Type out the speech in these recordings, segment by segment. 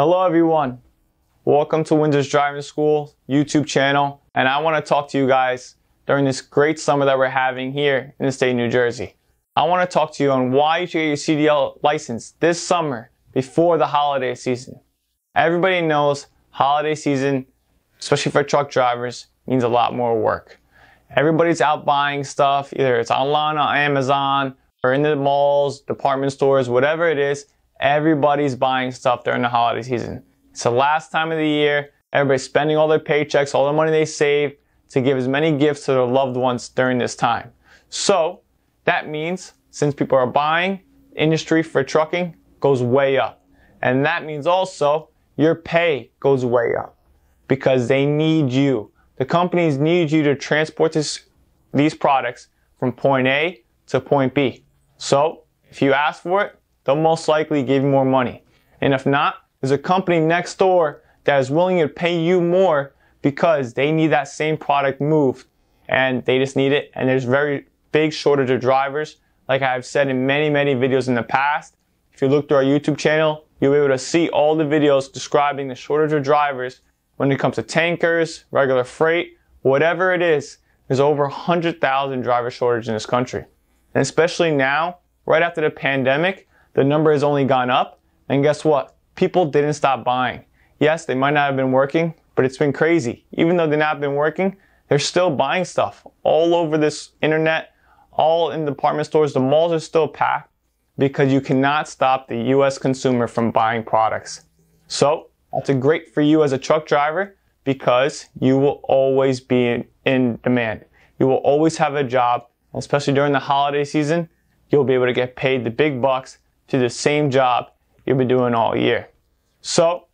Hello everyone, welcome to Winsor Driving School YouTube channel, and I want to talk to you guys during this great summer that we're having here in the state of New Jersey. I want to talk to you on why you should get your CDL license this summer before the holiday season. Everybody knows holiday season, especially for truck drivers, means a lot more work. Everybody's out buying stuff, either it's online on Amazon or in the malls, department stores, whatever it is. Everybody's buying stuff during the holiday season. It's the last time of the year. Everybody's spending all their paychecks, all the money they save to give as many gifts to their loved ones during this time. So that means since people are buying, industry for trucking goes way up. And that means also your pay goes way up because they need you. The companies need you to transport these products from point A to point B. So if you ask for it, they'll most likely give you more money. And if not, there's a company next door that is willing to pay you more because they need that same product moved and they just need it. And there's very big shortage of drivers. Like I've said in many videos in the past, if you look through our YouTube channel, you'll be able to see all the videos describing the shortage of drivers when it comes to tankers, regular freight, whatever it is. There's over 100,000 driver shortage in this country. And especially now, right after the pandemic, the number has only gone up, and guess what? People didn't stop buying. Yes, they might not have been working, but it's been crazy. Even though they've not been working, they're still buying stuff all over this internet, all in department stores. The malls are still packed because you cannot stop the US consumer from buying products. So that's great for you as a truck driver because you will always be in demand. You will always have a job, especially during the holiday season. You'll be able to get paid the big bucks to the same job you've been doing all year. So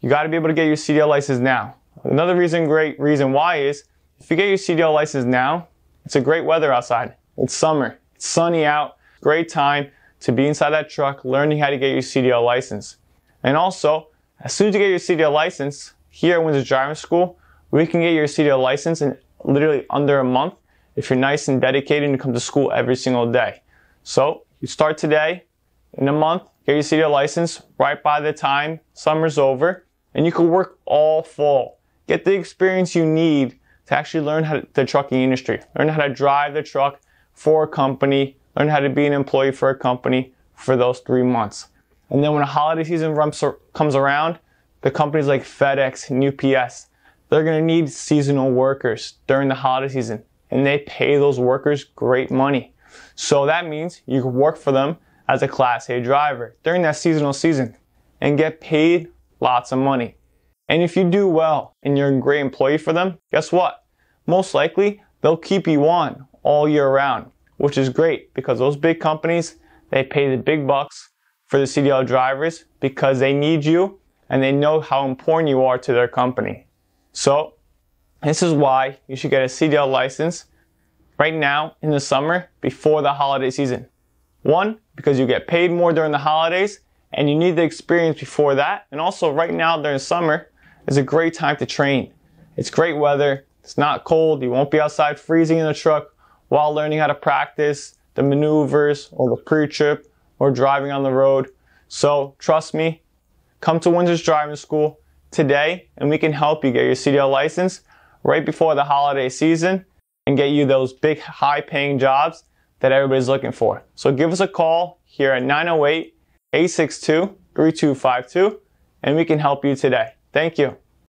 you gotta be able to get your CDL license now. Another reason, great reason why is, if you get your CDL license now, it's a great weather outside. It's summer, it's sunny out, great time to be inside that truck learning how to get your CDL license. And also, as soon as you get your CDL license, here at Winsor Driving School, we can get your CDL license in literally under a month if you're nice and dedicated and you come to school every single day. So you start today, in a month, get your CDL license right by the time summer's over, and you can work all fall. Get the experience you need to actually learn how to, the trucking industry, learn how to drive the truck for a company, learn how to be an employee for a company for those 3 months. And then when the holiday season comes around, the companies like FedEx and UPS, they're gonna need seasonal workers during the holiday season, and they pay those workers great money. So that means you can work for them as a Class A driver during that seasonal season and get paid lots of money. And if you do well and you're a great employee for them, guess what? Most likely they'll keep you on all year round, which is great because those big companies, they pay the big bucks for the CDL drivers because they need you and they know how important you are to their company. So this is why you should get a CDL license right now in the summer before the holiday season. One, because you get paid more during the holidays and you need the experience before that. And also right now during summer is a great time to train. It's great weather, it's not cold, you won't be outside freezing in the truck while learning how to practice the maneuvers or the pre-trip or driving on the road. So trust me, come to Winsor Driving School today and we can help you get your CDL license right before the holiday season and get you those big high-paying jobs that everybody's looking for. So give us a call here at 908-862-3252 and we can help you today. Thank you.